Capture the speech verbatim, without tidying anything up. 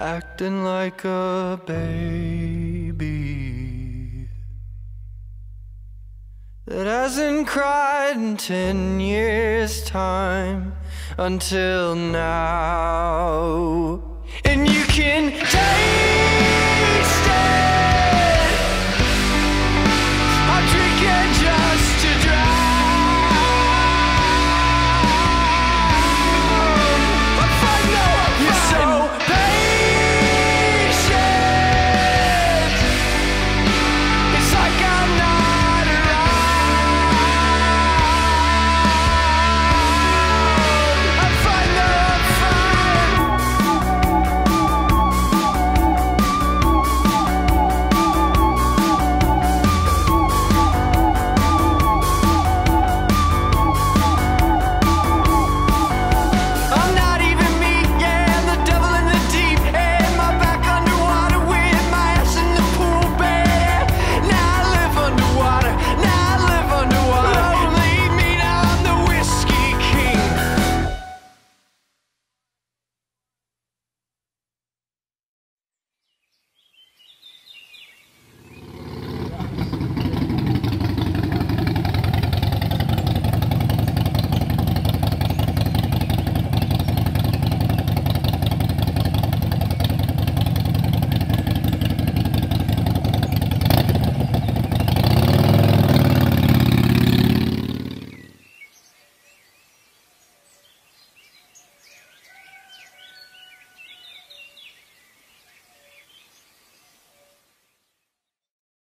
acting like a baby that hasn't cried in ten years' time until now.